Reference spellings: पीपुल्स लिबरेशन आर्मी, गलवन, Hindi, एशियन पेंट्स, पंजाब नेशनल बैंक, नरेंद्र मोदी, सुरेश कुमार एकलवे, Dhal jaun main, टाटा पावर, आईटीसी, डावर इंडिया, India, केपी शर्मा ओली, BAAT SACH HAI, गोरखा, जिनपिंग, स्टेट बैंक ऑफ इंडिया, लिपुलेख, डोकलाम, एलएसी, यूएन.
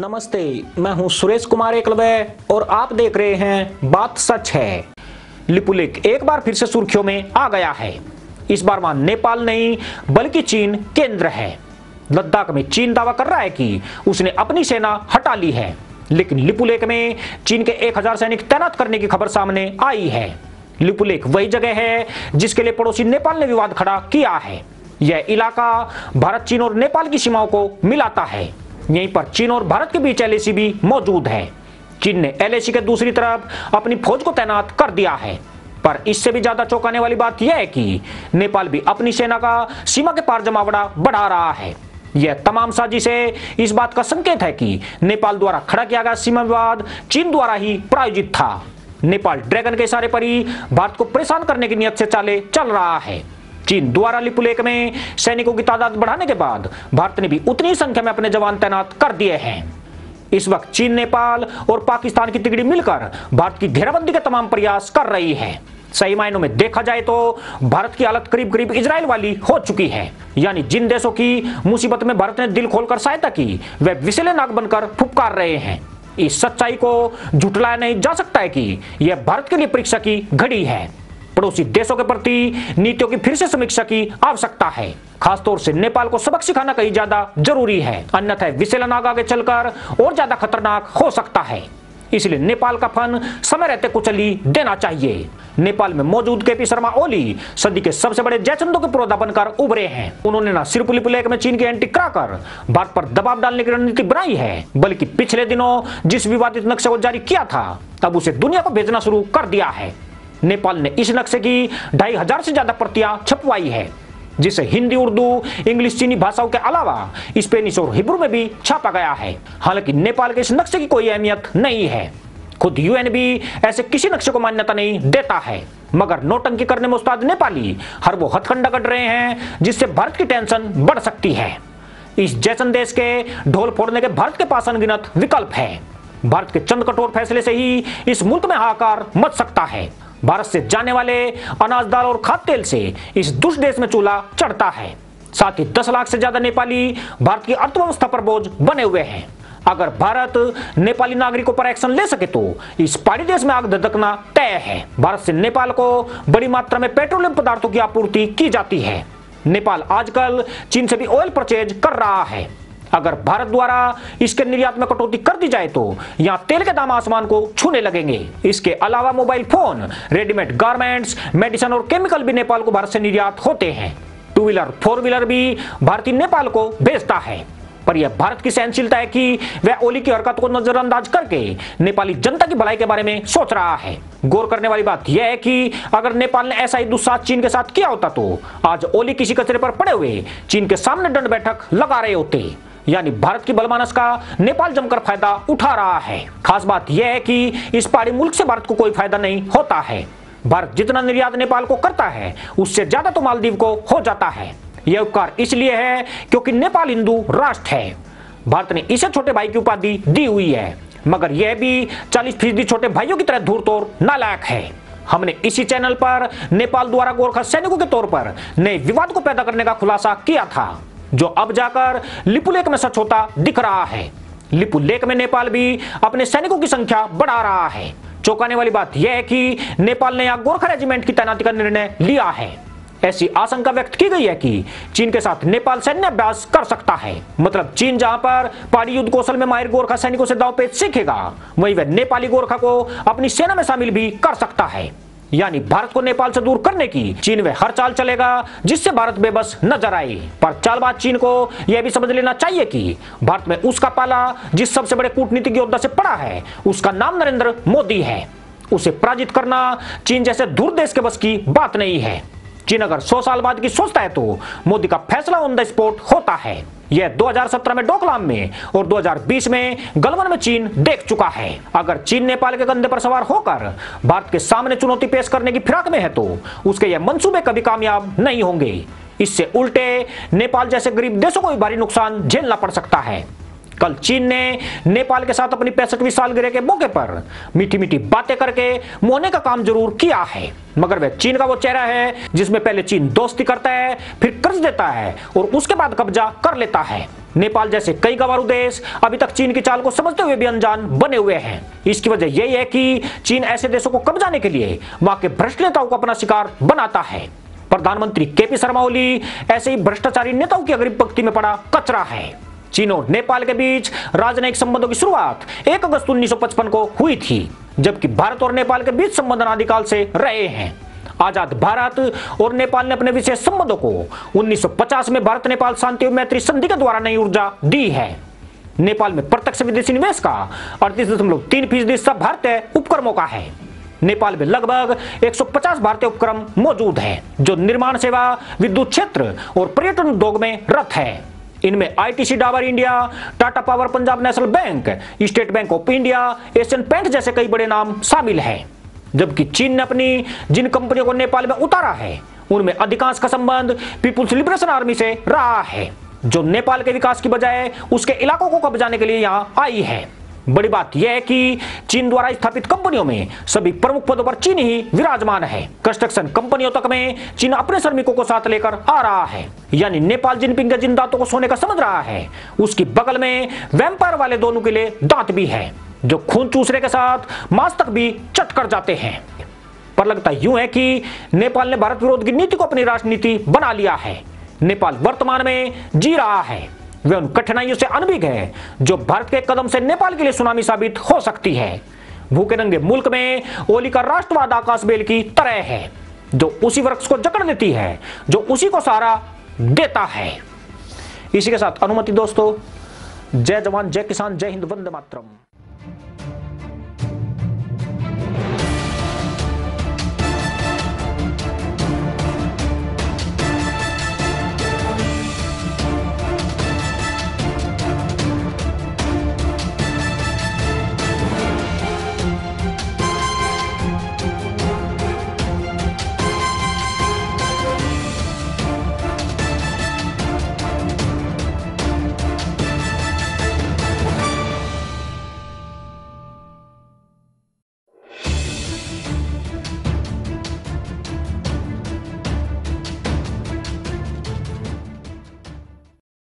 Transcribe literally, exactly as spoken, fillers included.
नमस्ते, मैं हूं सुरेश कुमार एकलवे और आप देख रहे हैं बात सच है। लिपुलेख एक बार फिर से सुर्खियों में आ गया है। इस बार वहां नेपाल नहीं बल्कि चीन केंद्र है। लद्दाख में चीन दावा कर रहा है कि उसने अपनी सेना हटा ली है, लेकिन लिपुलेख में चीन के एक हजार सैनिक तैनात करने की खबर सामने आई है। लिपुलेख वही जगह है जिसके लिए पड़ोसी नेपाल ने विवाद खड़ा किया है। यह इलाका भारत, चीन और नेपाल की सीमाओं को मिलाता है। यहीं पर चीन और भारत के बीच एलएसी भी मौजूद है। चीन ने एलएसी के दूसरी तरफ अपनी फौज को तैनात कर दिया है, पर इससे भी ज्यादा चौंकाने वाली बात यह है कि नेपाल भी अपनी सेना का सीमा के पार जमावड़ा बढ़ा रहा है। यह तमाम साजिशें इस बात का संकेत है कि नेपाल द्वारा खड़ा किया गया सीमा विवाद चीन द्वारा ही प्रायोजित था। नेपाल ड्रैगन के इशारे पर ही भारत को परेशान करने की नियत से चाले चल रहा है। चीन द्वारा लिपुलेख में सैनिकों की तादाद बढ़ाने के बाद भारत ने भी उतनी संख्या में अपने जवान तैनात कर दिए हैं। इस वक्त चीन, नेपाल और पाकिस्तान की तिगड़ी मिलकर भारत की घेराबंदी के तमाम प्रयास कर रही है। सही मायनों में देखा जाए तो भारत की हालत करीब करीब इजराइल वाली हो चुकी है। यानी जिन देशों की मुसीबत में भारत ने दिल खोलकर सहायता की, वे विषैले नाग बनकर फुपकार रहे हैं। इस सच्चाई को झुठलाया नहीं जा सकता है कि यह भारत के लिए परीक्षा की घड़ी है। पड़ोसी देशों के प्रति नीतियों की फिर से समीक्षा की आवश्यकता है। खासतौर से नेपाल को सबक सिखाना कहीं ज्यादा जरूरी है, अन्यथा विषैला नाग आगे चलकर और ज्यादा खतरनाक हो सकता है। इसलिए नेपाल का फन समय रहते कुचली देना चाहिए। नेपाल में मौजूद केपी शर्मा ओली सदी के सबसे बड़े जयचंदों के पुरोधा बनकर उभरे हैं। उन्होंने न सिर्फ लिपुलेख में चीन की एंट्री कराकर भारत पर दबाव डालने की रणनीति बनाई है, बल्कि पिछले दिनों जिस विवादित नक्शे को जारी किया था, तब उसे दुनिया को भेजना शुरू कर दिया है। नेपाल ने इस नक्शे की ढाई हजार से ज्यादा प्रतियां छपवाई है, जिसे हिंदी, उर्दू, इंग्लिश, चीनी भाषाओं के अलावा स्पेनिश और हिब्रू में भी छापा गया है। हालांकि नेपाल के इस नक्शे की कोई अहमियत नहीं है। खुद यूएन भी ऐसे किसी नक्शे को मान्यता नहीं देता है, मगर नोटंकी करने में उस्ताद नेपाली हर वो हथकंडा कट रहे हैं जिससे भारत की टेंशन बढ़ सकती है। इस जैसन देश के ढोल फोड़ने के भारत के पास अनगिनत विकल्प है। भारत के चंद कठोर फैसले से ही इस मुल्क में हाहाकार मच सकता है। भारत से जाने वाले अनाज, दाल और खाद्य तेल से इस दुष्ट देश में चूल्हा चढ़ता है। साथ ही दस लाख से ज्यादा नेपाली भारत की अर्थव्यवस्था पर बोझ बने हुए हैं। अगर भारत नेपाली नागरिकों पर एक्शन ले सके तो इस पहाड़ी देश में आग धधकना तय है। भारत से नेपाल को बड़ी मात्रा में पेट्रोलियम पदार्थों की आपूर्ति की जाती है। नेपाल आजकल चीन से भी ऑयल परचेज कर रहा है। अगर भारत द्वारा इसके निर्यात में कटौती कर दी जाए तो यहां तेल के दाम आसमान को छूने लगेंगे। इसके अलावा mobile phone, readymade garments, medicine और केमिकल भी नेपाल को भारत से निर्यात होते हैं। टू व्हीलर, फोर व्हीलर भी भारतीय नेपाल को भेजता है। पर यह भारत की सहनशीलता है कि वह ओली की हरकत को नजरअंदाज करके नेपाली जनता की भलाई के बारे में सोच रहा है। गौर करने वाली बात यह है कि अगर नेपाल ने ऐसा ही दुस्साहस चीन के साथ किया होता तो आज ओली किसी कचरे पर पड़े हुए चीन के सामने दंड बैठक लगा रहे होते। यानी भारत की बलमानस का नेपाल जमकर फायदा उठा रहा है। खास बात यह है कि इस पहाड़ी मुल्क से भारत को कोई फायदा नहीं होता है। भारत जितना निर्यात नेपाल को करता है, उससे ज्यादा तो मालदीव को हो जाता है। यह उपकार इसलिए है क्योंकि नेपाल हिंदू राष्ट्र है। भारत ने इसे छोटे भाई की उपाधि दी हुई है, मगर यह भी चालीस फीसदी छोटे भाइयों की तरह धूर्तोर नालायक है। हमने इसी चैनल पर नेपाल द्वारा गोरखा सैनिकों के तौर पर नए विवाद को पैदा करने का खुलासा किया था, जो अब जाकर लिपुलेख में सच होता दिख रहा है। लिपुलेख में नेपाल भी अपने सैनिकों की संख्या बढ़ा रहा है। चौंकाने वाली बात यह है कि नेपाल ने यहां गोरखा रेजिमेंट की तैनाती का निर्णय लिया है। ऐसी आशंका व्यक्त की गई है कि चीन के साथ नेपाल सैन्य अभ्यास कर सकता है। मतलब चीन जहां पर पहाड़ी युद्ध कौशल में माहिर गोरखा सैनिकों से दांव पेच सीखेगा, वहीं वह नेपाली गोरखा को अपनी सेना में शामिल भी कर सकता है। यानी भारत को नेपाल से दूर करने की चीन में हर चाल चलेगा जिससे भारत बेबस नजर आए। पर चालबाज चीन को यह भी समझ लेना चाहिए कि भारत में उसका पाला जिस सबसे बड़े कूटनीतिक योद्धा से पड़ा है, उसका नाम नरेंद्र मोदी है। उसे पराजित करना चीन जैसे दूर देश के बस की बात नहीं है। चीन अगर सौ साल बाद की सोचता है तो मोदी का फैसला ऑन द स्पॉट होता है। यह दो हज़ार सत्रह में डोकलाम में और दो हज़ार बीस में गलवन में चीन देख चुका है। अगर चीन नेपाल के कंधे पर सवार होकर भारत के सामने चुनौती पेश करने की फिराक में है तो उसके यह मंसूबे कभी कामयाब नहीं होंगे। इससे उल्टे नेपाल जैसे गरीब देशों को भी भारी नुकसान झेलना पड़ सकता है। कल चीन ने नेपाल के साथ अपनी पैंसठवीं सालगिरह के मौके पर मीठी मीठी बातें करके मुंहने का काम जरूर किया है, मगर वह चीन का वो चेहरा है जिसमें पहले चीन दोस्ती करता है, फिर कर्ज देता है और उसके बाद कब्जा कर लेता है। नेपाल जैसे कई गंवारू देश अभी तक चीन की चाल को समझते हुए भी अनजान बने हुए हैं। इसकी वजह यही है कि चीन ऐसे देशों को कब्जाने के लिए वहां के भ्रष्ट नेताओं को अपना शिकार बनाता है। प्रधानमंत्री केपी शर्मा ओली ऐसे ही भ्रष्टाचारी नेताओं की अग्रिम पंक्ति में पड़ा कचरा है। चीन और नेपाल के बीच राजनयिक संबंधों की शुरुआत एक अगस्त उन्नीस सौ पचपन को हुई थी, जबकि भारत और नेपाल के बीच संबंध अनादिकाल से रहे हैं। आजाद भारत और नेपाल ने अपने विशेष संबंधों को उन्नीस सौ पचास में भारत नेपाल शांति और मैत्री संधि के द्वारा नई ऊर्जा दी है। नेपाल में प्रत्यक्ष विदेशी निवेश का अड़तीस दशमलव तीन फीसदी सब भारतीय उपक्रमों का है। नेपाल में लगभग एक सौ पचास भारतीय उपक्रम मौजूद हैं, जो निर्माण सेवा, विद्युत क्षेत्र और पर्यटन उद्योग में रत हैं। इनमें आईटीसी, डावर इंडिया, टाटा पावर, पंजाब नेशनल बैंक, स्टेट बैंक ऑफ इंडिया, एशियन पेंट्स जैसे कई बड़े नाम शामिल हैं। जबकि चीन ने अपनी जिन कंपनियों को नेपाल में उतारा है, उनमें अधिकांश का संबंध पीपुल्स लिबरेशन आर्मी से रहा है, जो नेपाल के विकास की बजाय उसके इलाकों को कब्जाने के लिए यहाँ आई है। बड़ी बात यह है कि चीन द्वारा स्थापित कंपनियों में सभी प्रमुख पदों पर चीन ही विराजमान है। कंस्ट्रक्शन कंपनियों तक में चीन अपने श्रमिकों को साथ लेकर आ रहा है, यानी नेपाल जिनपिंग के जिन दांतों को सोने का समझ रहा है, उसकी बगल में वैम्पायर वाले दोनों के लिए दांत भी है, जो खून चूसने के साथ मांस तक भी चट कर जाते हैं। पर लगता यूं है कि नेपाल ने भारत विरोध की नीति को अपनी राजनीति बना लिया है। नेपाल वर्तमान में जी रहा है, वे उन कठिनाइयों से अनभिज्ञ है जो भारत के कदम से नेपाल के लिए सुनामी साबित हो सकती है। भूखे नंगे मुल्क में ओली का राष्ट्रवाद आकाश बेल की तरह है, जो उसी वृक्ष को जकड़ देती है जो उसी को सहारा देता है। इसी के साथ अनुमति दोस्तों, जय जवान जय किसान, जय हिंद, वंदे मातरम।